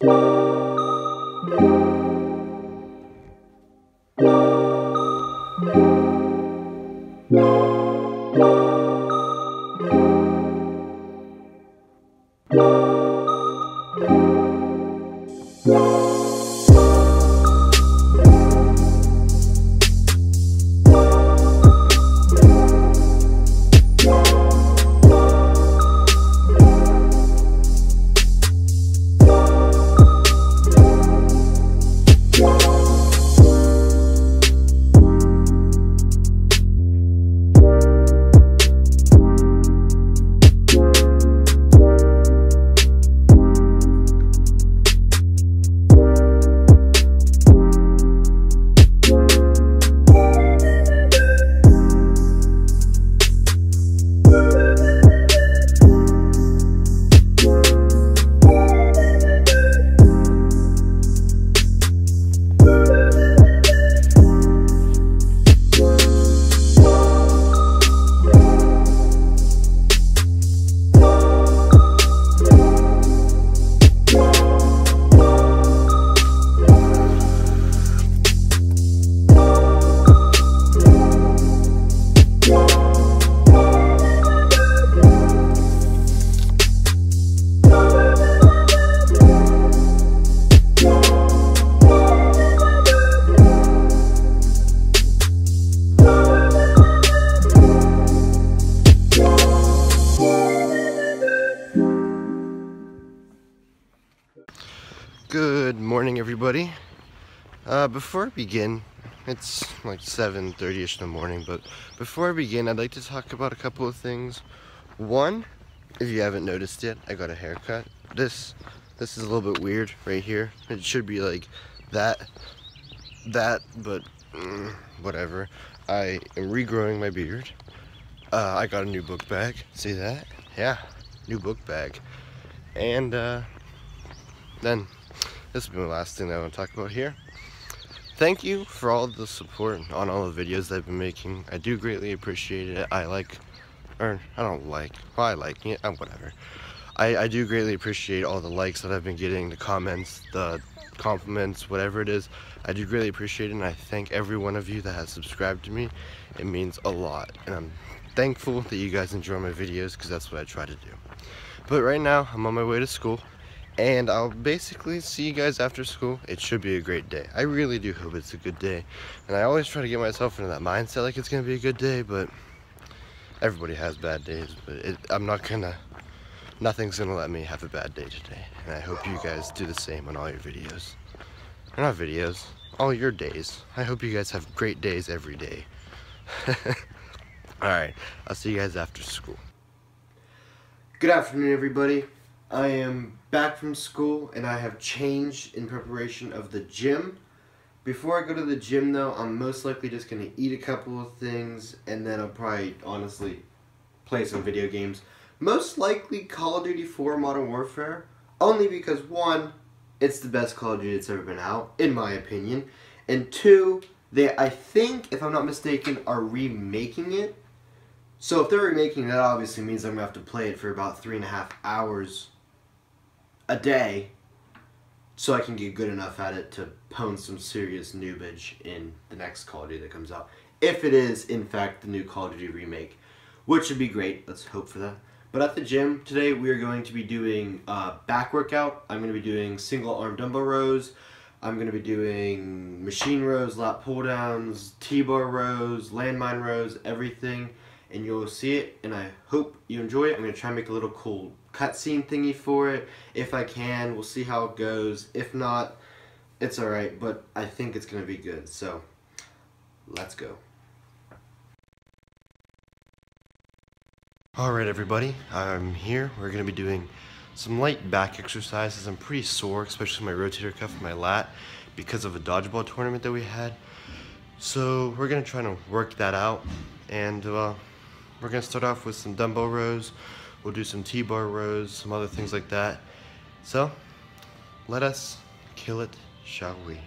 Good morning, everybody. Before I begin, it's like 7:30ish in the morning, but before I begin, I'd like to talk about a couple of things. One, if you haven't noticed yet, I got a haircut. This is a little bit weird right here. It should be like that, but whatever. I am regrowing my beard. I got a new book bag. See that? Yeah, new book bag. And then this will be my last thing that I want to talk about here. Thank you for all the support on all the videos that I've been making. I do greatly appreciate it. I like it, whatever. I do greatly appreciate all the likes that I've been getting, the comments, the compliments, whatever it is. I do greatly appreciate it, and I thank every one of you that has subscribed to me. It means a lot, and I'm thankful that you guys enjoy my videos, because that's what I try to do. But right now, I'm on my way to school. And I'll basically see you guys after school. It should be a great day. I really do hope it's a good day. And I always try to get myself into that mindset like it's gonna be a good day, but everybody has bad days, but nothing's gonna let me have a bad day today. And I hope you guys do the same on all your videos. Or not videos, all your days. I hope you guys have great days every day. All right, I'll see you guys after school. Good afternoon, everybody. I am back from school and I have changed in preparation of the gym. Before I go to the gym though, I'm most likely just going to eat a couple of things, and then I'll probably honestly play some video games. Most likely Call of Duty 4 Modern Warfare, only because 1, it's the best Call of Duty that's ever been out, in my opinion. And 2, they, I think, if I'm not mistaken, are remaking it. So if they're remaking it, that obviously means I'm going to have to play it for about 3.5 hours a day, so I can get good enough at it to pwn some serious noobage in the next Call of Duty that comes out. If it is, in fact, the new Call of Duty remake, which would be great. Let's hope for that. But at the gym today, we are going to be doing back workout. I'm going to be doing single arm dumbbell rows. I'm going to be doing machine rows, lat pull downs, T-bar rows, landmine rows, everything. And you'll see it, and I hope you enjoy it. I'm going to try and make a little cool cutscene thingy for it. If I can, we'll see how it goes. If not, it's alright, but I think it's going to be good. So, let's go. Alright, everybody. I'm here. We're going to be doing some light back exercises. I'm pretty sore, especially my rotator cuff and my lat, because of a dodgeball tournament that we had. So, we're going to try to work that out, and we're going to start off with some dumbbell rows. We'll do some T-bar rows, some other things like that. So, let us kill it, shall we?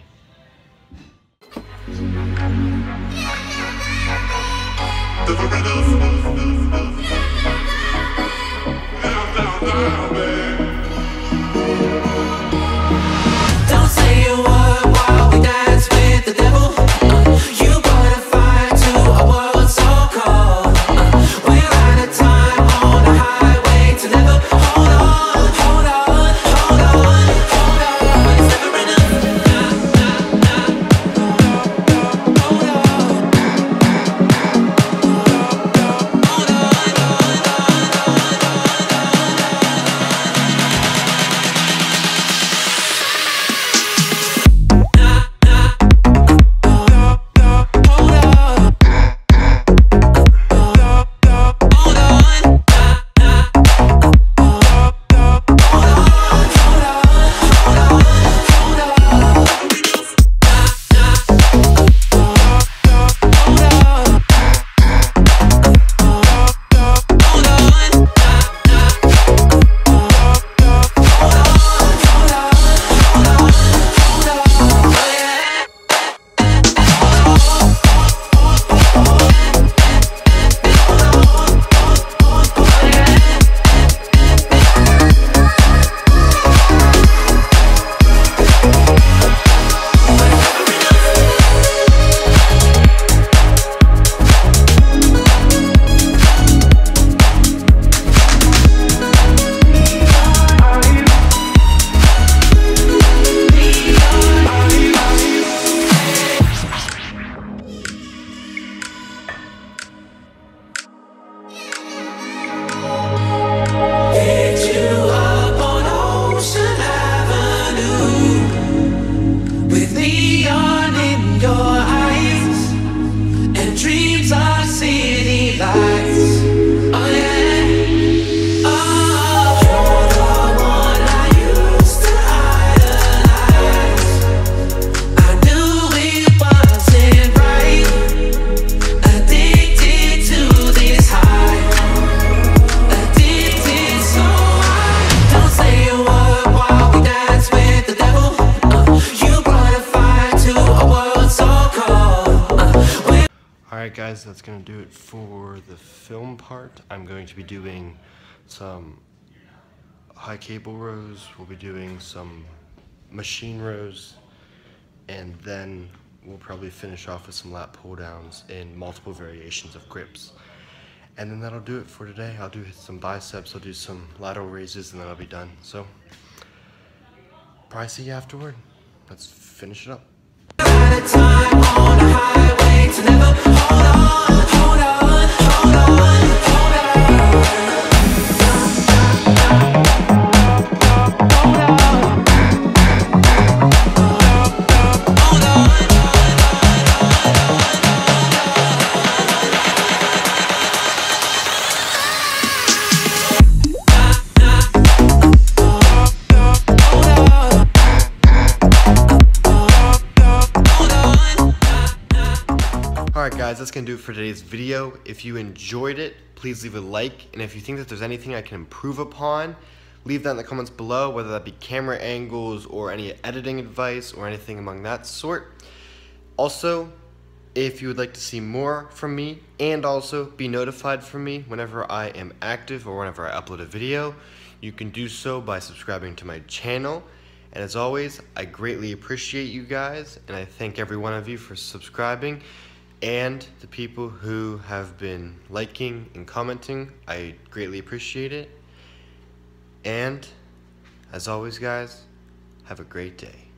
Alright guys, that's going to do it for the film part. I'm going to be doing some high cable rows, we'll be doing some machine rows, and then we'll probably finish off with some lat pull downs in multiple variations of grips. And then that'll do it for today. I'll do some biceps, I'll do some lateral raises, and then I'll be done. So, probably see you afterward. Let's finish it up. Alright guys, that's going to do it for today's video. If you enjoyed it, please leave a like, and if you think that there's anything I can improve upon, leave that in the comments below, whether that be camera angles or any editing advice or anything among that sort. Also, if you would like to see more from me and also be notified from me whenever I am active or whenever I upload a video, you can do so by subscribing to my channel. And as always, I greatly appreciate you guys, and I thank every one of you for subscribing. And the people who have been liking and commenting, I greatly appreciate it. And as always guys, have a great day.